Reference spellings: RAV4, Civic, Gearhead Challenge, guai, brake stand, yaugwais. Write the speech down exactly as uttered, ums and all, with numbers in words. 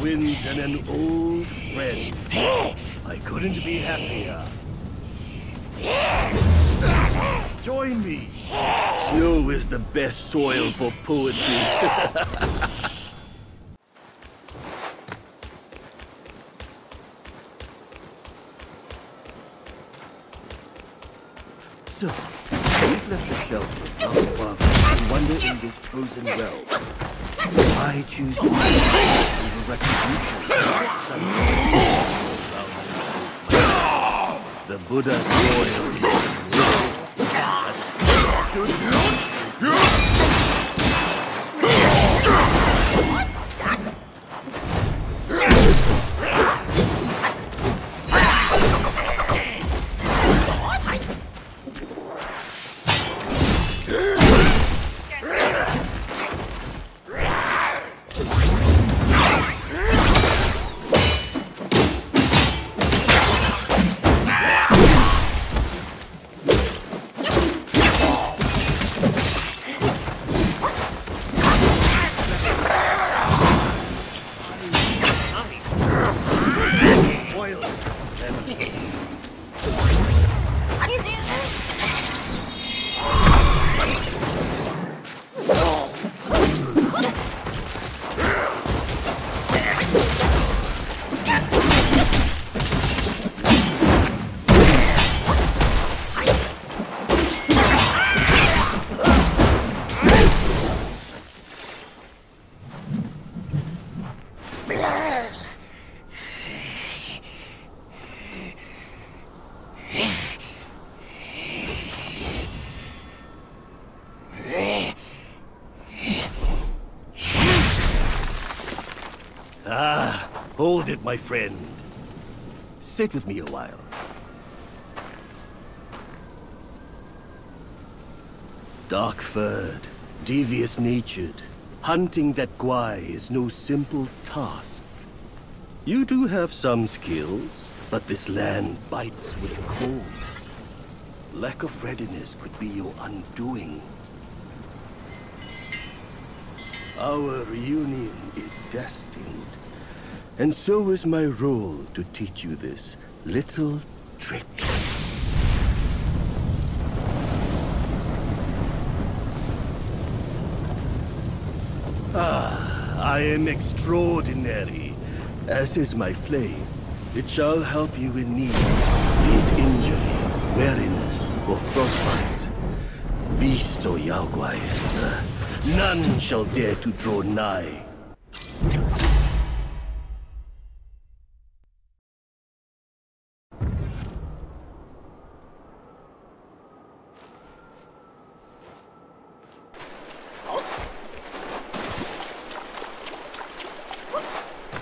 winds and an old friend. I couldn't be happier. Join me. Snow is the best soil for poetry. So, we've left the shelter up above and wander in this frozen realm. I choose peace over retribution. The Buddha's royal Hold it, my friend. Sit with me a while. Dark-furred, devious-natured, hunting that guai is no simple task. You do have some skills, but this land bites with cold. Lack of readiness could be your undoing. Our reunion is destined. And so is my role to teach you this little trick. Ah, I am extraordinary, as is my flame. It shall help you in need, be it injury, weariness, or frostbite. Beast or yaugwais, none shall dare to draw nigh.